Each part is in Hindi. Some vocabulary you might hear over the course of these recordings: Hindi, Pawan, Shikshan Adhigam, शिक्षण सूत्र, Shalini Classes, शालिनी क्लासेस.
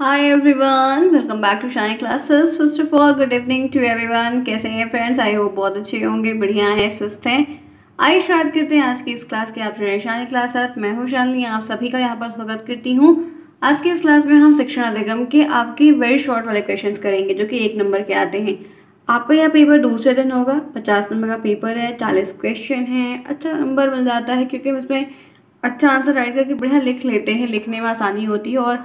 Hi everyone, welcome back to शालिनी क्लासेस। First of all good evening to everyone. कैसे हैं फ्रेंड्स? आई होप बहुत अच्छे होंगे, बढ़िया हैं, स्वस्थ हैं। आइए शुरुआत करते हैं आज की इस क्लास की। आप जुड़े शालिनी क्लासेस, मैं हूं शालिनी, आप सभी का यहां पर स्वागत करती हूं। आज की इस क्लास में हम शिक्षण अधिगम के आपके वेरी शॉर्ट वाले क्वेश्चन करेंगे जो कि 1 नंबर के आते हैं। आपका यह पेपर दूसरे दिन होगा। 50 नंबर का पेपर है, 40 क्वेश्चन हैं। अच्छा नंबर मिल जाता है क्योंकि उसमें अच्छा आंसर राइट करके बढ़िया लिख लेते हैं, लिखने में आसानी होती है और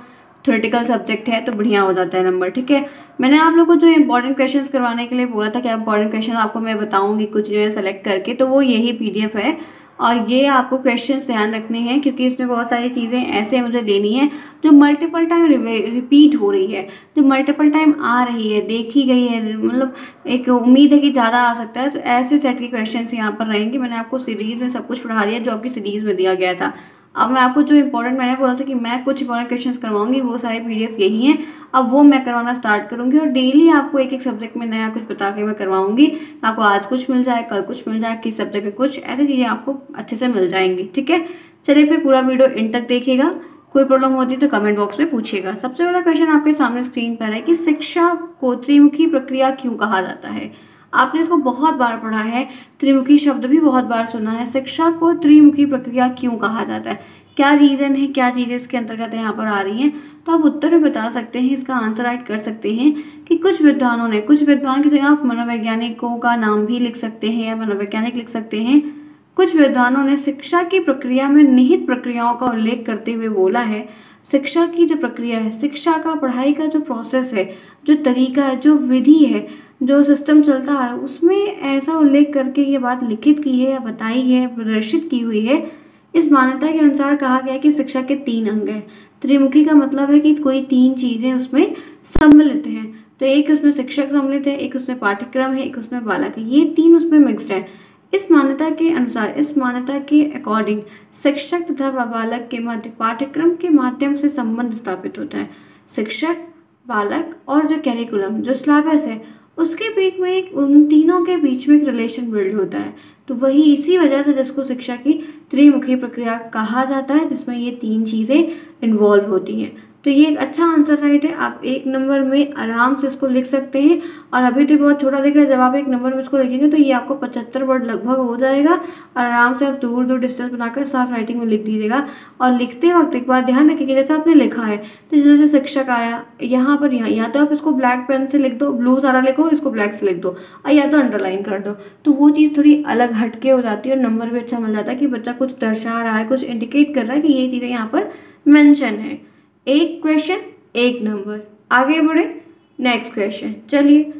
थ्योरेटिकल सब्जेक्ट है तो बढ़िया हो जाता है नंबर। ठीक है, मैंने आप लोगों को जो इंपॉर्टेंट क्वेश्चंस करवाने के लिए बोला था कि इंपॉर्टेंट क्वेश्चन आपको मैं बताऊंगी कुछ जो है सेलेक्ट करके, तो वो यही पीडीएफ है और ये आपको क्वेश्चंस ध्यान रखने हैं क्योंकि इसमें बहुत सारी चीज़ें ऐसे मुझे देनी है जो मल्टीपल टाइम रिपीट हो रही है, जो मल्टीपल टाइम आ रही है, देखी गई है, मतलब एक उम्मीद है कि ज़्यादा आ सकता है। तो ऐसे सेट के क्वेश्चंस यहाँ पर रहेंगे। मैंने आपको सीरीज़ में सब कुछ पढ़ा दिया जो आपकी सीरीज़ में दिया गया था। अब मैं आपको जो इंपॉर्टेंट मैंने बोला था कि मैं कुछ इंपॉर्टेंट क्वेश्चंस करवाऊंगी, वो सारे पीडीएफ यही हैं। अब वो मैं करवाना स्टार्ट करूंगी और डेली आपको एक एक सब्जेक्ट में नया कुछ बता के मैं करवाऊंगी। आपको आज कुछ मिल जाए, कल कुछ मिल जाए, किस सब्जेक्ट में कुछ, ऐसी चीज़ें आपको अच्छे से मिल जाएंगी। ठीक है, चलिए फिर पूरा वीडियो एंड तक देखिएगा। कोई प्रॉब्लम होती है तो कमेंट बॉक्स में पूछिएगा। सबसे पहला क्वेश्चन आपके सामने स्क्रीन पर है कि शिक्षा को त्रिमुखी प्रक्रिया क्यों कहा जाता है। आपने इसको बहुत बार पढ़ा है, त्रिमुखी शब्द भी बहुत बार सुना है। शिक्षा को त्रिमुखी प्रक्रिया क्यों कहा जाता है, क्या रीज़न है, क्या चीज़ें इसके अंतर्गत यहाँ पर आ रही हैं, तो आप उत्तर भी बता सकते हैं, इसका आंसर राइट कर सकते हैं। कि कुछ विद्वानों ने, कुछ विद्वान की जगह आप मनोवैज्ञानिकों का नाम भी लिख सकते हैं या मनोवैज्ञानिक लिख सकते हैं, कुछ विद्वानों ने शिक्षा की प्रक्रिया में निहित प्रक्रियाओं का उल्लेख करते हुए बोला है शिक्षा की जो प्रक्रिया है, शिक्षा का, पढ़ाई का जो प्रोसेस है, जो तरीका है, जो विधि है, जो सिस्टम चलता है, उसमें ऐसा उल्लेख करके ये बात लिखित की है या बताई है, प्रदर्शित की हुई है। इस मान्यता के अनुसार कहा गया है कि शिक्षा के 3 अंग हैं। त्रिमुखी का मतलब है कि कोई 3 चीज़ें उसमें सम्मिलित हैं, तो एक उसमें शिक्षक सम्मिलित है, एक उसमें पाठ्यक्रम है, एक उसमें बालक है, ये 3 उसमें मिक्सड हैं। इस मान्यता के अनुसार, इस मान्यता के अकॉर्डिंग शिक्षक तथा बालक के मध्य पाठ्यक्रम के माध्यम से संबंध स्थापित होता है। शिक्षक, बालक और जो कैरिकुलम, जो सिलेबस है, उसके बीच में एक, उन तीनों के बीच में एक रिलेशन बिल्ड होता है। तो वही इसी वजह से जिसको शिक्षा की त्रिमुखी प्रक्रिया कहा जाता है, जिसमें ये 3 चीज़ें इन्वॉल्व होती हैं। तो ये एक अच्छा आंसर राइट है। आप 1 नंबर में आराम से इसको लिख सकते हैं। और अभी तो बहुत छोटा दिख रहा है, जब आप 1 नंबर में इसको लिखेंगे तो ये आपको 75 वर्ड लगभग हो जाएगा और आराम से आप दूर दूर डिस्टेंस बनाकर साफ राइटिंग में लिख दीजिएगा। और लिखते वक्त एक बार ध्यान रखिएगा, जैसे आपने लिखा है तो जैसे शिक्षक आया यहाँ पर, यहाँ या तो आप इसको ब्लैक पेन से लिख दो, ब्लू सारा लिखो, इसको ब्लैक से लिख दो, और या तो अंडरलाइन कर दो, तो वो चीज़ थोड़ी अलग हटके हो जाती है और नंबर भी अच्छा मिल जाता है कि बच्चा कुछ दर्शा रहा है, कुछ इंडिकेट कर रहा है कि ये चीज़ें यहाँ पर मैंशन है। 1 क्वेश्चन 1 नंबर। आगे बढ़े, नेक्स्ट क्वेश्चन। चलिए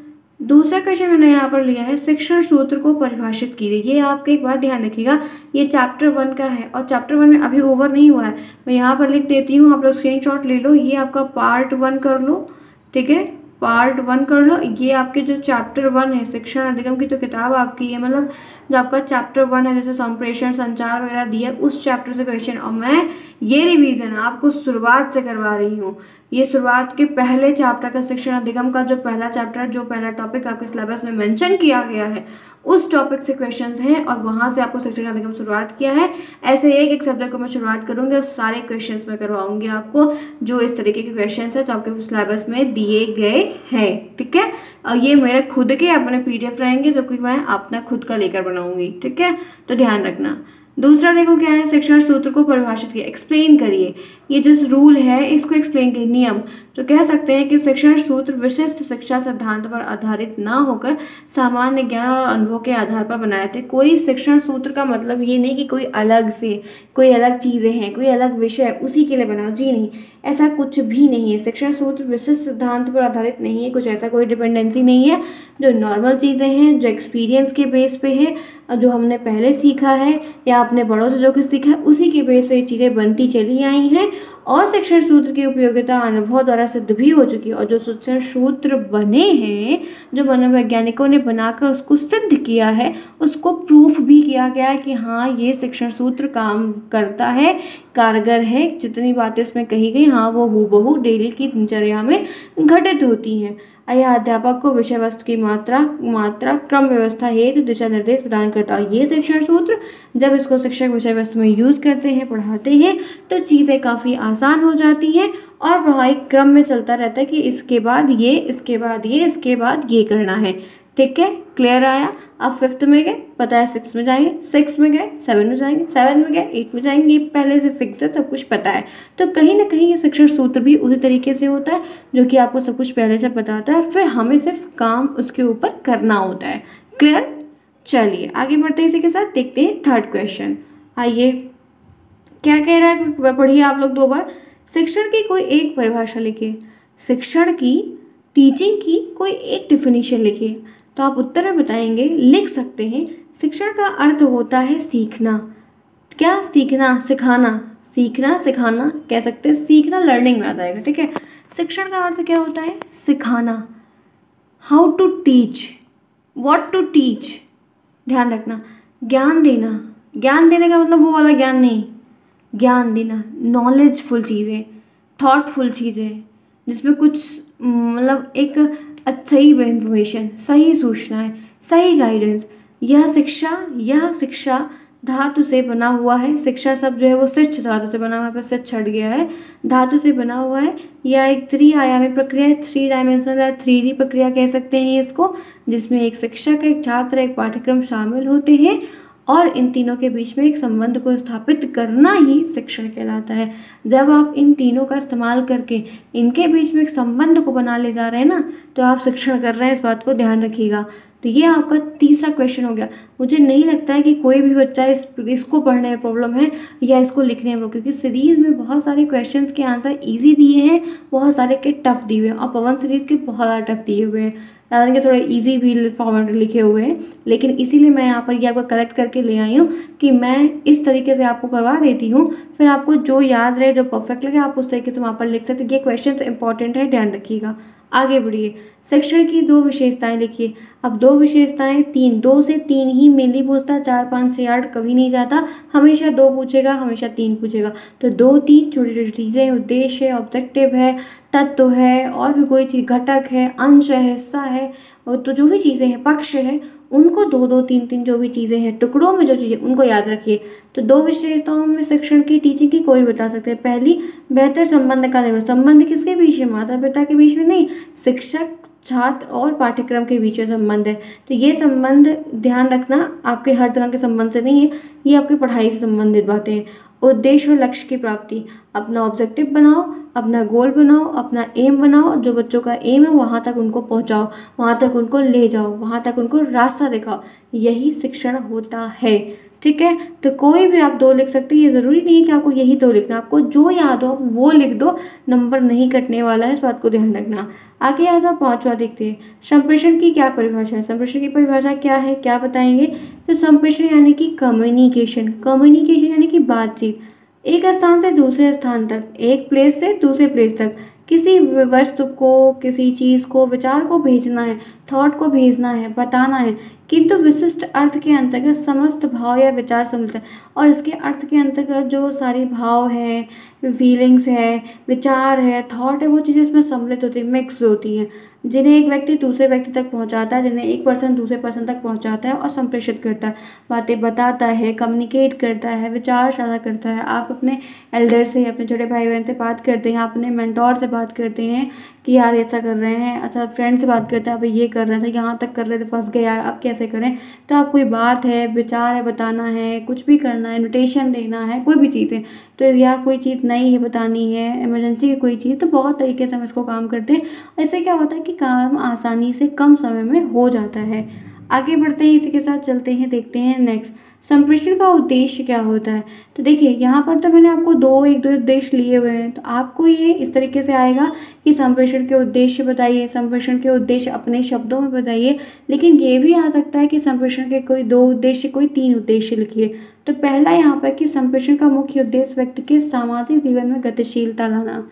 दूसरा क्वेश्चन मैंने यहाँ पर लिया है, शिक्षण सूत्र को परिभाषित कीजिए। ये आपके एक बात ध्यान रखिएगा, ये चैप्टर 1 का है और चैप्टर 1 में अभी ओवर नहीं हुआ है। मैं यहाँ पर लिख देती हूँ, आप लोग स्क्रीनशॉट ले लो, ये आपका पार्ट 1 कर लो। ठीक है, पार्ट 1 कर लो। ये आपके जो चैप्टर 1 है, शिक्षण अधिगम की जो किताब आपकी है, मतलब जो आपका चैप्टर 1 है, जैसे संप्रेषण, संचार वगैरह दिया है, उस चैप्टर से क्वेश्चन। और मैं ये रिवीजन आपको शुरुआत से करवा रही हूँ। ये शुरुआत के पहले चैप्टर का, शिक्षण अधिगम का जो पहला चैप्टर, जो पहला टॉपिक आपके सिलेबस में मेंशन किया गया है, उस टॉपिक से क्वेश्चंस हैं और वहाँ से आपको शिक्षण अधिगम शुरुआत किया है। ऐसे एक सब्जेक्ट को मैं शुरुआत करूँगी और सारे क्वेश्चंस मैं करवाऊँगी आपको जो इस तरीके के क्वेश्चंस हैं तो आपके सिलेबस में दिए गए हैं। ठीक है, और ये मेरे खुद के अपने पीडीएफ रहेंगे जो कि मैं अपना खुद का लेकर बनाऊँगी। ठीक है, तो ध्यान रखना। दूसरा देखो क्या है, शिक्षण सूत्र को परिभाषित किया, एक्सप्लेन करिए। ये जो रूल है इसको एक्सप्लेन करिए, नियम तो कह सकते हैं कि शिक्षण सूत्र विशिष्ट शिक्षा सिद्धांत पर आधारित ना होकर सामान्य ज्ञान और अनुभव के आधार पर बनाए थे। कोई शिक्षण सूत्र का मतलब ये नहीं कि कोई अलग से, कोई अलग चीज़ें हैं, कोई अलग विषय उसी के लिए बनाओ, जी नहीं, ऐसा कुछ भी नहीं है। शिक्षण सूत्र विशिष्ट सिद्धांत पर आधारित नहीं है, कुछ ऐसा कोई डिपेंडेंसी नहीं है। जो नॉर्मल चीज़ें हैं, जो एक्सपीरियंस के बेस पे है, जो हमने पहले सीखा है या अपने बड़ों से जो कुछ सीखा है, उसी के बेस पे ये चीज़ें बनती चली आई हैं। और शिक्षण सूत्र की उपयोगिता अनुभव द्वारा सिद्ध भी हो चुकी है। और जो शिक्षण सूत्र बने हैं, जो मनोवैज्ञानिकों ने बनाकर उसको सिद्ध किया है, उसको प्रूफ भी किया गया है कि हाँ ये शिक्षण सूत्र काम करता है, कारगर है। जितनी बातें उसमें कही गई हाँ वो हूबहू डेली की दिनचर्या में घटित होती हैं। यह अध्यापक को विषय वस्तु की मात्रा क्रम व्यवस्था हेतु दिशा निर्देश प्रदान करता है। ये शिक्षण सूत्र जब इसको शिक्षक विषय वस्तु में यूज़ करते हैं, पढ़ाते हैं, तो चीज़ें काफ़ी आसान हो जाती हैं और पढ़ाई क्रम में चलता रहता है कि इसके बाद ये करना है। ठीक है, क्लियर आया। अब फिफ्थ में गए, पता है सिक्स में जाएंगे, सिक्स में गए सेवन में जाएंगे, सेवन में गए एट में जाएंगे, ये पहले से फिक्स है, सब कुछ पता है। तो कहीं ना कहीं ये शिक्षण सूत्र भी उसी तरीके से होता है जो कि आपको सब कुछ पहले से पता होता है और फिर हमें सिर्फ काम उसके ऊपर करना होता है। क्लियर। चलिए आगे बढ़ते हैं, इसी के साथ देखते हैं थर्ड क्वेश्चन। आइए क्या कह रहा है, पढ़िए आप लोग दो बार। शिक्षण की कोई एक परिभाषा लिखिए, शिक्षण की टीचिंग की कोई एक डिफिनीशन लिखिए। तो आप उत्तर में बताएंगे, लिख सकते हैं शिक्षण का अर्थ होता है सीखना। क्या सीखना? सिखाना, सीखना सिखाना कह सकते हैं, सीखना लर्निंग में आ जाएगा। ठीक है, शिक्षण का अर्थ क्या होता है? सिखाना। How to teach, what to teach, ध्यान रखना। ज्ञान देना, ज्ञान देने का मतलब वो वाला ज्ञान नहीं, ज्ञान देना नॉलेजफुल चीज़ें, थॉटफुल चीज़ें, जिसमें कुछ मतलब एक अच्छा ही इन्फॉर्मेशन, सही सूचनाएं, सही गाइडेंस। यह शिक्षा धातु से बना हुआ है। शिक्षा शब्द जो है वो शिक्ष धातु से बना हुआ है, पर शिक्ष छट गया है, धातु से बना हुआ है। यह एक त्रिआयामी प्रक्रिया है, थ्री डायमेंशनल या 3D प्रक्रिया कह सकते हैं इसको, जिसमें एक शिक्षक, एक छात्र, एक पाठ्यक्रम शामिल होते हैं और इन तीनों के बीच में एक संबंध को स्थापित करना ही शिक्षण कहलाता है। जब आप इन तीनों का इस्तेमाल करके इनके बीच में एक संबंध को बना ले जा रहे हैं ना, तो आप शिक्षण कर रहे हैं, इस बात को ध्यान रखिएगा। तो ये आपका तीसरा क्वेश्चन हो गया। मुझे नहीं लगता है कि कोई भी बच्चा इसको पढ़ने में प्रॉब्लम है या इसको लिखने में, क्योंकि सीरीज़ में बहुत सारे क्वेश्चंस के आंसर इजी दिए हैं, बहुत सारे के टफ दिए हुए हैं, और पवन सीरीज़ के बहुत ज़्यादा टफ दिए हुए हैं, यानी कि थोड़े इजी भी फॉर्मेट लिखे हुए हैं। लेकिन इसीलिए मैं यहाँ पर ये आपको कलेक्ट करके ले आई हूँ कि मैं इस तरीके से आपको करवा देती हूँ, फिर आपको जो याद रहे, जो परफेक्ट लगे, आप उस तरीके से वहाँ पर लिख सकते। ये क्वेश्चन इंपॉर्टेंट है, ध्यान रखिएगा। आगे बढ़िए, शिक्षण की दो विशेषताएं लिखिए। अब दो विशेषताएं, तीन, दो से तीन ही मेनली पूछता है, 4, 5, 6, 8 कभी नहीं जाता, हमेशा दो पूछेगा, हमेशा तीन पूछेगा। तो दो तीन छोटी छोटी चीज़ें, उद्देश्य है, ऑब्जेक्टिव है, तत्व है, और भी कोई चीज़, घटक है, अंश है, हिस्सा है, तो जो भी चीज़ें हैं, पक्ष है, उनको दो दो तीन तीन जो भी चीज़ें हैं, टुकड़ों में जो चीज़ें, उनको याद रखिए। तो दो विशेषताओं में शिक्षण की टीचिंग की कोई बता सकते हैं। पहली, बेहतर संबंध का निर्माण। संबंध किसके बीच है? माता पिता के बीच में नहीं, शिक्षक, छात्र और पाठ्यक्रम के बीच में संबंध है। तो ये संबंध ध्यान रखना, आपके हर जगह के संबंध से नहीं है, ये आपकी पढ़ाई से संबंधित बातें हैं। उद्देश्य और लक्ष्य की प्राप्ति, अपना ऑब्जेक्टिव बनाओ, अपना गोल बनाओ, अपना एम बनाओ, जो बच्चों का एम है वहाँ तक उनको पहुँचाओ, वहाँ तक उनको ले जाओ, वहाँ तक उनको रास्ता दिखाओ, यही शिक्षण होता है। ठीक है, तो कोई भी आप दो लिख सकते हैं, ये ज़रूरी नहीं कि आपको यही दो लिखना, आपको जो याद हो वो लिख दो, नंबर नहीं कटने वाला है, इस बात को ध्यान रखना। आगे याद हो, पाँचवा देखते हैं, संप्रेषण की क्या परिभाषा है। संप्रेषण की परिभाषा क्या है, क्या बताएंगे? तो संप्रेषण यानी कि कम्युनिकेशन, कम्युनिकेशन यानी कि बातचीत, एक स्थान से दूसरे स्थान तक, एक प्लेस से दूसरे प्लेस तक, किसी वस्तु को, किसी चीज़ को, विचार को भेजना है, थॉट को भेजना है, बताना है, किंतु विशिष्ट अर्थ के अंतर्गत समस्त भाव या विचार सम्मिलित है। और इसके अर्थ के अंतर्गत जो सारी भाव हैं, फीलिंग्स है, विचार है, थॉट है, वो चीज़ें इसमें सम्मिलित होती हैं, मिक्स होती हैं, जिन्हें एक व्यक्ति दूसरे व्यक्ति तक पहुंचाता है, जिन्हें एक पर्सन दूसरे पर्सन तक पहुंचाता है और संप्रेषित करता है, बातें बताता है, कम्युनिकेट करता है, विचार साझा करता है। आप अपने एल्डर से, अपने छोटे भाई बहन से बात करते हैं, आप अपने मेंटोर से बात करते हैं कि यार ऐसा कर रहे हैं, अच्छा फ्रेंड से बात करते हैं, आप ये कर रहे थे, यहाँ तक कर रहे थे, फंस गए यार, आप कैसे करें? तो आप कोई बात है, विचार है, बताना है, कुछ भी करना है, इन्विटेशन देना है, कोई भी चीज़ है, तो या कोई चीज़ नई है बतानी है, इमरजेंसी की कोई चीज़, तो बहुत तरीके से हम इसको काम करते हैं। इससे क्या होता है कि काम आसानी से कम समय में हो जाता है। आगे बढ़ते हैं, इसी के साथ चलते हैं, देखते हैं नेक्स्ट, संप्रेषण का उद्देश्य क्या होता है। तो देखिए यहाँ पर तो मैंने आपको एक दो उद्देश्य लिए हुए हैं, तो आपको ये इस तरीके से आएगा कि संप्रेषण के उद्देश्य बताइए, संप्रेषण के उद्देश्य अपने शब्दों में बताइए, लेकिन ये भी आ सकता है कि संप्रेषण के कोई दो उद्देश्य, कोई तीन उद्देश्य लिखिए। तो पहला यहाँ पर कि संप्रेषण का मुख्य उद्देश्य व्यक्ति के सामाजिक जीवन में गतिशीलता लाना,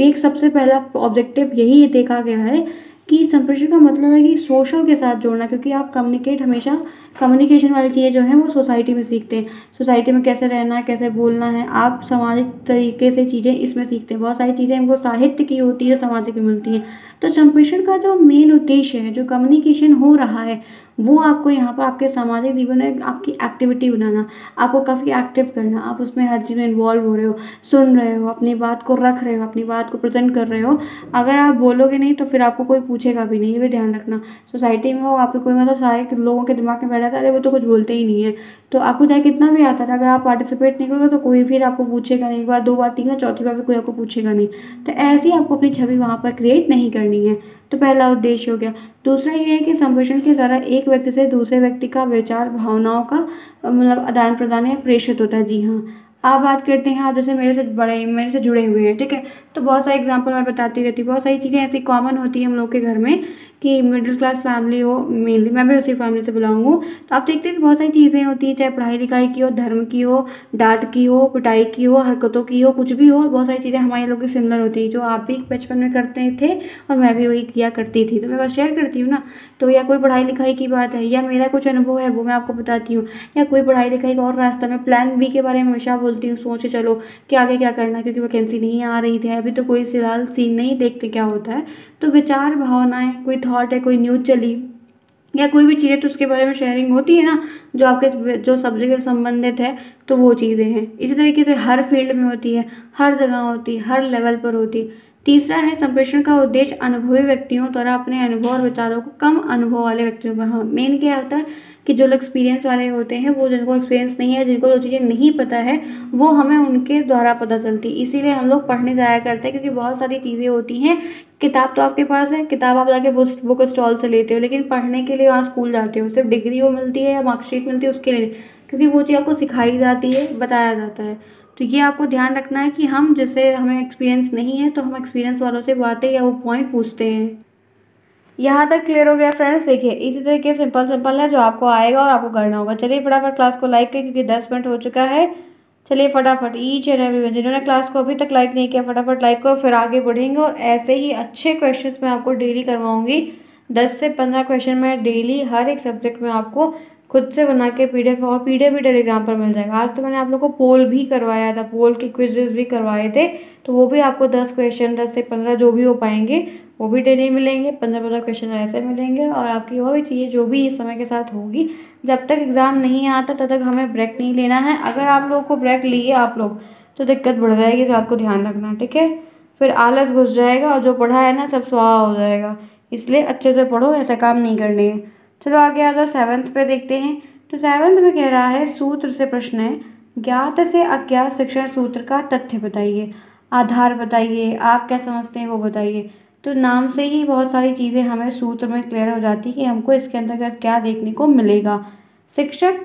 एक सबसे पहला ऑब्जेक्टिव यही देखा गया है कि संप्रेषण का मतलब है कि सोशल के साथ जोड़ना, क्योंकि आप कम्युनिकेट हमेशा कम्युनिकेशन वाली चीज़ें जो हैं वो सोसाइटी में सीखते हैं। सोसाइटी में कैसे रहना है, कैसे बोलना है, आप सामाजिक तरीके से चीज़ें इसमें सीखते हैं। बहुत सारी चीज़ें हमको साहित्य की होती है, सामाजिक में मिलती हैं। तो संप्रेषण का जो मेन उद्देश्य है, जो कम्युनिकेशन हो रहा है, वो आपको यहाँ पर आपके सामाजिक जीवन में आपकी एक्टिविटी बनाना, आपको काफ़ी एक्टिव करना, आप उसमें हर चीज़ में इन्वॉल्व हो रहे हो, सुन रहे हो, अपनी बात को रख रहे हो, अपनी बात को प्रेजेंट कर रहे हो। अगर आप बोलोगे नहीं तो फिर आपको कोई पूछेगा भी नहीं, ये भी ध्यान रखना। सोसाइटी में हो आपको कोई मतलब सारे लोगों के दिमाग में बैठा था, अरे वो तो कुछ बोलते ही नहीं है, तो आपको चाहे कितना भी आता था, अगर आप पार्टिसिपेट नहीं करोगे तो कोई फिर आपको पूछेगा नहीं। एक बार, दो बार, तीन बार, चौथी बार भी कोई आपको पूछेगा नहीं। तो ऐसी आपको अपनी छवि वहाँ पर क्रिएट नहीं करनी है। तो पहला उद्देश्य हो गया। दूसरा ये है कि संप्रेषण के द्वारा एक व्यक्ति से दूसरे व्यक्ति का विचार, भावनाओं का मतलब आदान प्रदान या प्रेषित होता है। जी हाँ, आप बात करते हैं, आप जैसे मेरे से बड़े, मेरे से जुड़े हुए हैं, ठीक है, तो बहुत सारे एग्जांपल मैं बताती रहती हूँ। बहुत सारी चीज़ें ऐसी कॉमन होती है हम लोग के घर में कि मिडिल क्लास फैमिली हो, मेनली मैं भी उसी फैमिली से बिलोंग, तो आप देखते हैं कि बहुत सारी चीज़ें होती हैं, चाहे पढ़ाई लिखाई की हो, धर्म की हो, डांट की हो, पिटाई की हो, हरकतों की हो, कुछ भी हो, बहुत सारी चीज़ें हमारे लोग की सिमिलर होती है, जो आप भी बचपन में करते थे और मैं भी वही किया करती थी। तो मैं बस शेयर करती हूँ ना, तो या कोई पढ़ाई लिखाई की बात है, या मेरा कुछ अनुभव है वो मैं आपको बताती हूँ, या कोई पढ़ाई लिखाई का और रास्ता। मैं प्लान बी के बारे में हमेशा बोलती हूँ, सोचे चलो कि आगे क्या करना है, क्योंकि वैकेंसी नहीं आ रही थी अभी, तो कोई फिलहाल सीन नहीं, देखते क्या होता है। तो विचार, भावनाएं, कोई थॉट है, कोई न्यूज़ चली या कोई भी चीज़ें, तो उसके बारे में शेयरिंग होती है ना, जो आपके जो सब्जेक्ट से संबंधित है, तो वो चीज़ें हैं। इसी तरीके से हर फील्ड में होती है, हर जगह होती है, हर लेवल पर होती है। तीसरा है, संप्रेषण का उद्देश्य अनुभवी व्यक्तियों द्वारा अपने अनुभव और विचारों को कम अनुभव वाले व्यक्तियों पर, हाँ मेन क्या होता है कि जो लोग एक्सपीरियंस वाले होते हैं, वो जिनको एक्सपीरियंस नहीं है, जिनको जो चीज़ें नहीं पता है, वो हमें उनके द्वारा पता चलती है। इसीलिए हम लोग पढ़ने जाया करते हैं, क्योंकि बहुत सारी चीज़ें होती हैं। किताब तो आपके पास है, किताब आप जाके बुक स्टॉल से लेते हो, लेकिन पढ़ने के लिए वहाँ स्कूल जाते हो। सिर्फ डिग्री वो मिलती है या मार्कशीट मिलती है उसके लिए, क्योंकि वो चीज़ आपको सिखाई जाती है, बताया जाता है। तो ये आपको ध्यान रखना है कि हम जैसे हमें एक्सपीरियंस नहीं है, तो हम एक्सपीरियंस वालों से बातें या वो पॉइंट पूछते हैं। यहाँ तक क्लियर हो गया फ्रेंड्स। देखिए इसी तरीके सिंपल सिंपल है जो आपको आएगा और आपको करना होगा। चलिए फटाफट क्लास को लाइक करें, क्योंकि 10 मिनट हो चुका है। चलिए फटाफट ईच एंड एवरीवन जिन्होंने क्लास को अभी तक लाइक नहीं किया, फटाफट लाइक करो, फिर आगे बढ़ेंगे। और ऐसे ही अच्छे क्वेश्चन मैं आपको डेली करवाऊँगी। 10 से 15 क्वेश्चन मैं डेली हर एक सब्जेक्ट में आपको खुद से बना के पीडीएफ, और पीडीएफ भी टेलीग्राम पर मिल जाएगा। आज तो मैंने आप लोगों को पोल भी करवाया था, पोल के क्विजेस भी करवाए थे, तो वो भी आपको 10 क्वेश्चन, 10 से 15 जो भी हो पाएंगे वो भी डेली मिलेंगे। 15-15 क्वेश्चन ऐसे मिलेंगे। और आपकी वो भी चीज़ें जो भी इस समय के साथ होगी, जब तक एग्ज़ाम नहीं आता तब तक हमें ब्रेक नहीं लेना है। अगर आप लोग को ब्रेक लिए आप लोग तो दिक्कत बढ़ जाएगी, तो आपको ध्यान रखना, ठीक है। फिर आलस घुस जाएगा और जो पढ़ा है ना सब स्वाहा हो जाएगा। इसलिए अच्छे से पढ़ो, ऐसा काम नहीं करने हैं। चलो आगे आ जाओ, 7th पे देखते हैं। तो 7th में कह रहा है, सूत्र से प्रश्न है, ज्ञात से अज्ञात शिक्षण सूत्र का तथ्य बताइए, आधार बताइए, आप क्या समझते हैं वो बताइए। तो नाम से ही बहुत सारी चीज़ें हमें सूत्र में क्लियर हो जाती है कि हमको इसके अंतर्गत क्या देखने को मिलेगा। शिक्षक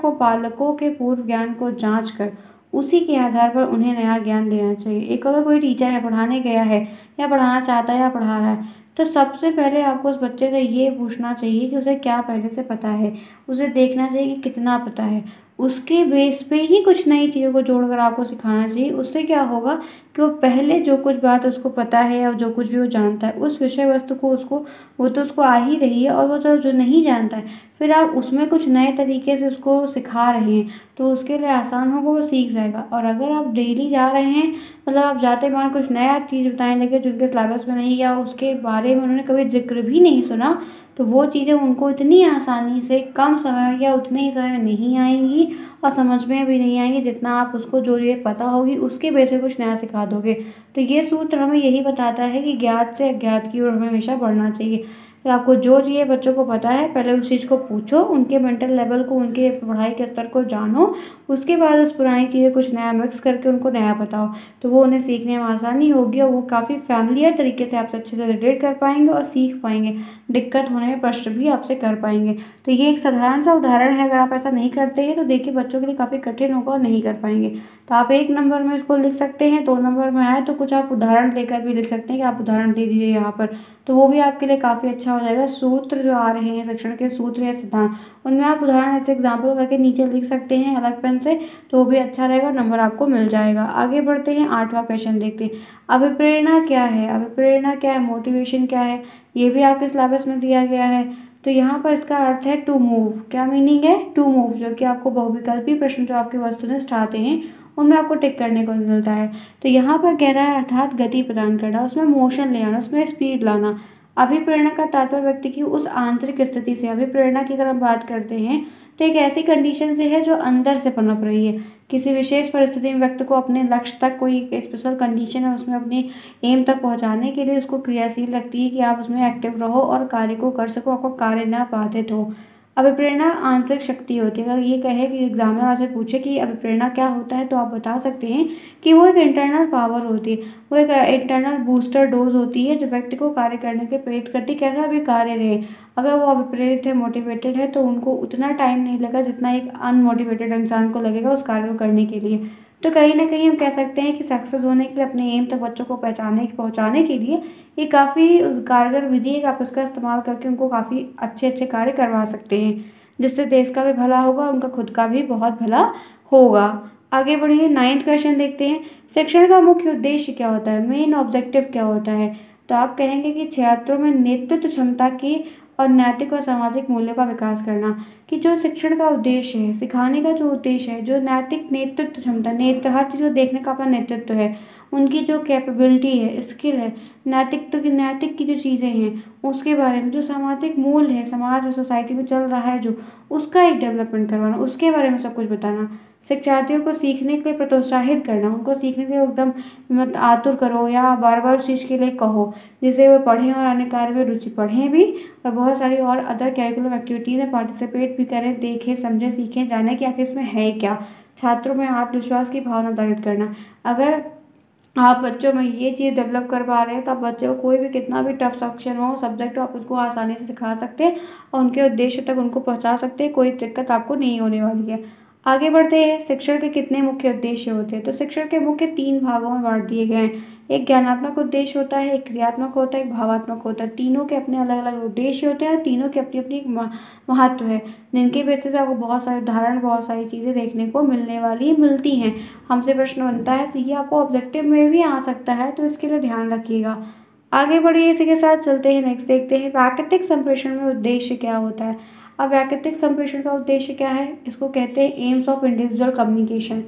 को पालकों के पूर्व ज्ञान को जांच कर उसी के आधार पर उन्हें नया ज्ञान देना चाहिए। एक अगर कोई टीचर है, पढ़ाने गया है या पढ़ाना चाहता है या पढ़ा रहा है, तो सबसे पहले आपको उस बच्चे से ये पूछना चाहिए कि उसे क्या पहले से पता है। उसे देखना चाहिए कि कितना पता है, उसके बेस पे ही कुछ नई चीज़ों को जोड़कर आपको सिखाना चाहिए। उससे क्या होगा कि वो पहले जो कुछ बात उसको पता है या जो कुछ भी वो जानता है उस विषय वस्तु को उसको वो तो उसको आ ही रही है, और वो जो नहीं जानता है फिर आप उसमें कुछ नए तरीके से उसको सिखा रहे हैं तो उसके लिए आसान होगा, वो सीख जाएगा। और अगर आप डेली जा रहे हैं, मतलब आप जाते बार कुछ नया चीज़ बताने लगे जो उनके सिलेबस में नहीं या उसके बारे में उन्होंने कभी जिक्र भी नहीं सुना, तो वो चीज़ें उनको इतनी आसानी से कम समय या उतने ही समय में नहीं आएंगी और समझ में भी नहीं आएंगी, जितना आप उसको जो ये पता होगी उसके बेस पे कुछ नया सिखा दोगे। तो ये सूत्र हमें यही बताता है कि ज्ञात से अज्ञात की ओर हमें हमेशा बढ़ना चाहिए। तो आपको जो चाहिए बच्चों को पता है, पहले उस चीज़ को पूछो, उनके मेंटल लेवल को, उनके पढ़ाई के स्तर को जानो, उसके बाद उस पुरानी चीज़ें कुछ नया मिक्स करके उनको नया बताओ, तो वो उन्हें सीखने में आसानी होगी और वो काफ़ी फैमिलियर तरीके से आपसे अच्छे से रिलेट कर पाएंगे और सीख पाएंगे, दिक्कत होने में प्रश्न भी आपसे कर पाएंगे। तो ये एक साधारण सा उदाहरण है, अगर आप ऐसा नहीं करते हैं तो देखिए बच्चों के लिए काफ़ी कठिन होगा और नहीं कर पाएंगे। तो आप 1 नंबर में इसको लिख सकते हैं, 2 नंबर में आए तो कुछ आप उदाहरण देकर भी लिख सकते हैं कि आप उदाहरण दे दीजिए यहाँ पर, तो वो भी आपके लिए काफ़ी अच्छा अच्छा हो जाएगा। सूत्र जो आ रहे हैं शिक्षण के, सूत्र या सिद्धांत, उनमें आप उदाहरण ऐसे एग्जाम्पल करके नीचे लिख सकते हैं अलग पेन से, तो वो भी अच्छा रहेगा, नंबर आपको मिल जाएगा। आगे बढ़ते हैं, 8वां क्वेश्चन देखते हैं। अभिप्रेरणा क्या है, अभिप्रेरणा क्या है, मोटिवेशन क्या है, ये भी आपके सिलेबस में दिया गया है। तो यहाँ पर इसका अर्थ है टू मूव। क्या मीनिंग है टू मूव, जो कि आपको बहुविकल्पी प्रश्न जो आपके वस्तुनिष्ठ आते हैं उनमें आपको टिक करने को मिलता है। तो यहाँ पर कह रहा है अर्थात गति प्रदान करना, उसमें मोशन ले आना, उसमें स्पीड लाना। अभिप्रेरणा का तात्पर्य व्यक्ति की उस आंतरिक स्थिति से, अभिप्रेरणा की अगर हम बात करते हैं तो एक ऐसी कंडीशन से है जो अंदर से पनप रही है। किसी विशेष परिस्थिति में व्यक्ति को अपने लक्ष्य तक, कोई स्पेशल कंडीशन है उसमें अपने एम तक पहुंचाने के लिए उसको क्रियाशील लगती है कि आप उसमें एक्टिव रहो और कार्य को कर सको, आपको कार्य ना बाधित हो। अभिप्रेरणा आंतरिक शक्ति होती है। अगर ये कहे कि एग्जामिनर आपसे पूछे कि अभिप्रेरणा क्या होता है, तो आप बता सकते हैं कि वो एक इंटरनल पावर होती है, वो एक इंटरनल बूस्टर डोज होती है जो व्यक्ति को कार्य करने के प्रेरित करती है। कैसा भी कार्य रहे, अगर वो अभिप्रेरित है, मोटिवेटेड है, तो उनको उतना टाइम नहीं लगा जितना एक अनमोटिवेटेड इंसान को लगेगा उस कार्य को करने के लिए। तो कहीं ना कहीं हम कह सकते हैं कि सक्सेस होने के लिए, अपने एम तक बच्चों को पहुंचाने के लिए ये काफ़ी कारगर विधि है कि आप उसका इस्तेमाल करके उनको काफ़ी अच्छे अच्छे कार्य करवा सकते हैं, जिससे देश का भी भला होगा, उनका खुद का भी बहुत भला होगा। आगे बढ़िए, 9वां क्वेश्चन देखते हैं। शिक्षण का मुख्य उद्देश्य क्या होता है, मेन ऑब्जेक्टिव क्या होता है। तो आप कहेंगे कि छात्रों में नेतृत्व क्षमता की और नैतिक और सामाजिक मूल्यों का विकास करना, कि जो शिक्षण का उद्देश्य है, सिखाने का जो उद्देश्य है, जो नैतिक नेतृत्व क्षमता, नेतृत्व हर चीज़ को देखने का अपना नेतृत्व है, उनकी जो कैपेबिलिटी है, स्किल है, नैतिक की जो चीज़ें हैं उसके बारे में, जो सामाजिक मूल्य है, समाज और सोसाइटी में चल रहा है जो, उसका एक डेवलपमेंट करवाना, उसके बारे में सब कुछ बताना। शिक्षार्थियों को सीखने के लिए प्रोत्साहित करना, उनको सीखने के लिए एकदम मत आतुर करो या बार बार उस चीज़ के लिए कहो, जिससे वे पढ़ें और अन्य कार्य में रुचि पढ़ें भी, और बहुत सारी और अदर कैरिकुलम एक्टिविटीज़ में पार्टिसिपेट भी करें, देखें, समझें, सीखें, जाने कि आखिर इसमें है क्या। छात्रों में आत्मविश्वास की भावना दृढ़ करना। अगर आप बच्चों में ये चीज़ डेवलप कर पा रहे हैं तो आप बच्चे को कोई भी कितना भी टफ सेक्शन हो, सब्जेक्ट हो, आप उसको आसानी से सिखा सकते हैं और उनके उद्देश्य तक उनको पहुंचा सकते हैं, कोई दिक्कत आपको नहीं होने वाली है। आगे बढ़ते हैं, शिक्षण के कितने मुख्य उद्देश्य होते हैं। तो शिक्षण के मुख्य 3 भागों में बांट दिए गए हैं। एक ज्ञानात्मक उद्देश्य होता है, एक क्रियात्मक होता है, एक भावात्मक होता है। तीनों के अपने अलग अलग उद्देश्य होते हैं और तीनों के अपनी अपनी महत्व है, जिनके बेसिस आपको बहुत सारे उदाहरण, बहुत सारी चीज़ें देखने को मिलती हैं। हमसे प्रश्न बनता है तो ये आपको ऑब्जेक्टिव में भी आ सकता है, तो इसके लिए ध्यान रखिएगा। आगे बढ़िए, इसी के साथ चलते हैं नेक्स्ट, देखते हैं प्राकृतिक संप्रेषण में उद्देश्य क्या होता है। अब वैकल्पिक संप्रेषण का उद्देश्य क्या है, इसको कहते हैं एम्स ऑफ इंडिविजुअल कम्युनिकेशन।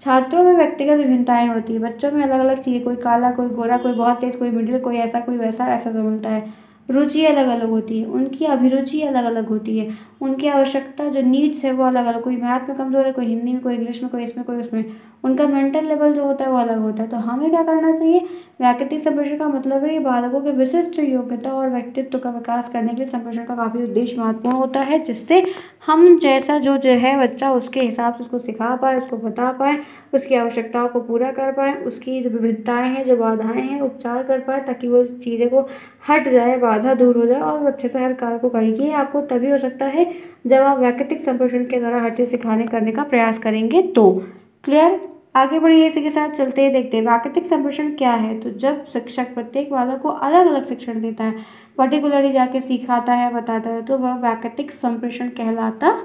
छात्रों में व्यक्तिगत विभिन्नताएं होती है, बच्चों में अलग अलग चीज़ें, कोई काला, कोई गोरा, कोई बहुत तेज, कोई मिडिल, कोई ऐसा, कोई वैसा, ऐसा सब मिलता है। रुचि अलग अलग होती है, उनकी अभिरुचि अलग अलग होती है, उनकी आवश्यकता जो नीड्स है वो अलग अलग, कोई मैथ में कमज़ोर है, कोई हिंदी में, कोई इंग्लिश में, कोई इसमें, कोई उसमें, उनका मेंटल लेवल जो होता है वो अलग होता है। तो हमें क्या करना चाहिए, वैकल्पिक संप्रेषण का मतलब है कि बालकों के विशिष्ट योग्यता और व्यक्तित्व का विकास करने के लिए संप्रेषण का काफ़ी उद्देश्य महत्वपूर्ण होता है, जिससे हम जैसा जो है बच्चा, उसके हिसाब से उसको सिखा पाए, उसको बता पाए, उसकी आवश्यकताओं को पूरा कर पाए, उसकी जो विभिन्नताएँ हैं, जो बाधाएँ हैं, उपचार कर पाए, ताकि वो चीज़ें को हट जाए, बाधा दूर हो जाए और अच्छे से हर कार्य को करेंगे। आपको तभी हो सकता है जब आप वैकल्पिक संप्रेषण के द्वारा हर चीज़ सिखाने करने का प्रयास करेंगे। तो क्लियर, आगे बढ़िए, इसी के साथ चलते हैं, देखते हैं वैकल्पिक संप्रेषण क्या है। तो जब शिक्षक प्रत्येक बालक को अलग अलग शिक्षण देता है, पर्टिकुलरली जाके सिखाता है, बताता है, तो वह वैकल्पिक संप्रेषण कहलाता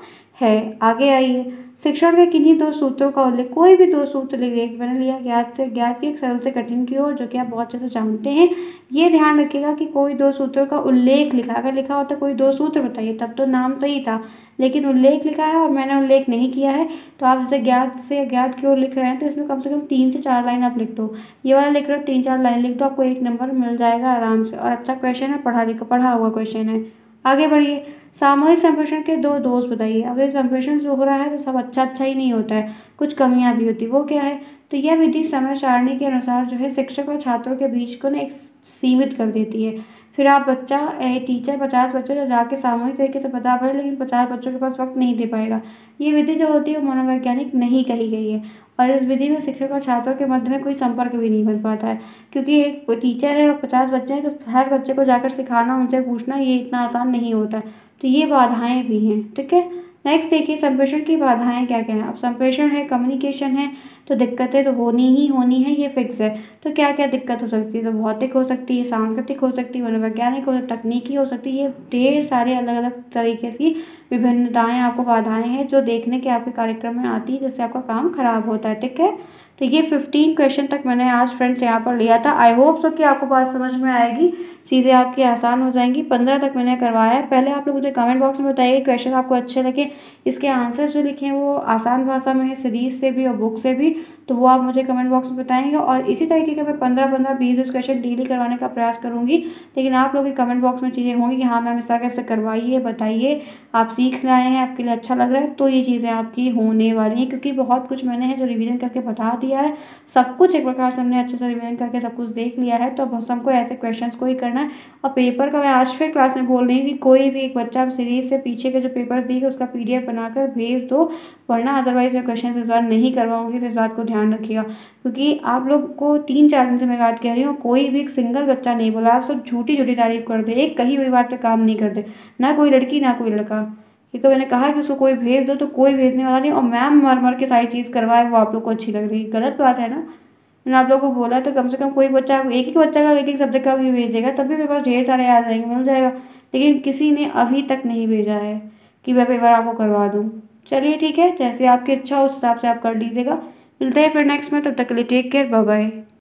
है। आगे आइए, शिक्षण के किन्हीं 2 सूत्रों का उल्लेख, कोई भी 2 सूत्र लिखिए। मैंने लिया ज्ञात से ज्ञात की, एक सरल से कठिन की ओर, जो कि आप बहुत अच्छे से जानते हैं। ये ध्यान रखिएगा कि कोई 2 सूत्रों का उल्लेख लिखा, अगर लिखा होता कोई 2 सूत्र बताइए तब तो नाम सही था, लेकिन उल्लेख लिखा है और मैंने उल्लेख नहीं किया है, तो आप जैसे ज्ञात से ज्ञात की ओर लिख रहे हैं तो इसमें कम से कम 3 से 4 लाइन आप लिख दो। ये वाला लिख रहे हो 3-4 लाइन लिख दो, आपको 1 नंबर मिल जाएगा आराम से, और अच्छा क्वेश्चन है, पढ़ा हुआ क्वेश्चन है। आगे बढ़िए, सामूहिक संप्रेषण के 2 दोष बताइए। अब ये संप्रेषण जो हो रहा है तो सब अच्छा ही नहीं होता है, कुछ कमियां भी होती है, वो क्या है। तो यह विधि समय सारणी के अनुसार जो है शिक्षक और छात्रों के बीच को ना एक सीमित कर देती है। फिर आप बच्चा टीचर 50 बच्चों जो जाके सामूहिक तरीके से बता पाए, लेकिन 50 बच्चों के पास वक्त नहीं दे पाएगा। ये विधि जो होती है वो मनोवैज्ञानिक नहीं कही गई है, और इस विधि में शिक्षक और छात्रों के मध्य में कोई संपर्क भी नहीं बन पाता है, क्योंकि एक टीचर है और 50 बच्चे हैं, तो हर बच्चे को जाकर सिखाना, उनसे पूछना, ये इतना आसान नहीं होता है। तो ये बाधाएं भी हैं, ठीक है। नेक्स्ट देखिए संप्रेषण की बाधाएं क्या क्या हैं। अब संप्रेषण है, कम्युनिकेशन है, तो दिक्कतें तो होनी ही होनी है, ये फिक्स है। तो क्या क्या दिक्कत हो सकती है, तो भौतिक हो सकती है, सांस्कृतिक हो सकती है, मनोवैज्ञानिक हो सकती है, तकनीकी हो सकती है। ये ढेर सारे अलग अलग तरीके की विभिन्नताएं आपको बाधाएं हैं जो देखने के आपके कार्यक्रम में आती है, जिससे आपका काम खराब होता है। ठीक है, तो ये 15 क्वेश्चन तक मैंने आज फ्रेंड्स यहाँ पर लिया था। आई होप सो कि आपको बात समझ में आएगी, चीज़ें आपकी आसान हो जाएंगी। 15 तक मैंने करवाया है। पहले आप लोग मुझे कमेंट बॉक्स में बताइए क्वेश्चन आपको अच्छे लगे, इसके आंसर्स जो लिखे हैं वो आसान भाषा में है, सीरीज से भी और बुक से भी, तो वो आप मुझे कमेंट बॉक्स में बताएंगे। और इसी तरीके के मैं 15-15, 20-20 क्वेश्चन डेली करवाने का प्रयास करूँगी। लेकिन आप लोग के कमेंट बॉक्स में चीज़ें होंगी कि हाँ मैम इस तरह से करवाइए, बताइए, आप सीख लाए हैं, आपके लिए अच्छा लग रहा है, तो ये चीज़ें आपकी होने वाली हैं। क्योंकि बहुत कुछ मैंने है जो रिविजन करके बता दिया है, सब कुछ एक प्रकार से हमने अच्छे से रिविजन करके सब कुछ देख लिया है। तो अब हमको ऐसे क्वेश्चंस को ही करना है। और पेपर का मैं आज फिर क्लास में बोल रही हूँ कि कोई भी एक बच्चा सीरीज से पीछे के जो पेपर्स दिए उसका PDF बनाकर भेज दो, वरना अदरवाइज मैं क्वेश्चन इस बार नहीं करवाऊंगी। तो इस बात को ध्यान रखिएगा, क्योंकि आप लोग को 3-4 दिन से मैं बात कह रही हूँ, कोई भी एक सिंगल बच्चा नहीं बोला। आप सब झूठी झूठी तारीफ कर दे, एक कही हुई बात पर काम नहीं करते, ना कोई लड़की ना कोई लड़का। तो मैंने कहा कि उसको कोई भेज दो, तो कोई भेजने वाला नहीं। और मैम मर मर के सारी चीज़ करवाए, वो आप लोग को अच्छी लग रही है, गलत बात है ना। मैंने आप लोगों को बोला तो कम से कम कोई बच्चा, एक बच्चा का एक सब्जेक्ट का भी भेजेगा तब भी मेरे पास ढेर सारे आ जाएंगे, मिल जाएगा। लेकिन किसी ने अभी तक नहीं भेजा है कि मैं पेपर आपको करवा दूँ। चलिए ठीक है, जैसे आपकी इच्छा उस हिसाब से आप कर लीजिएगा। मिलते हैं फिर नेक्स्ट में, तब तक के लिए टेक केयर, बाय बाय।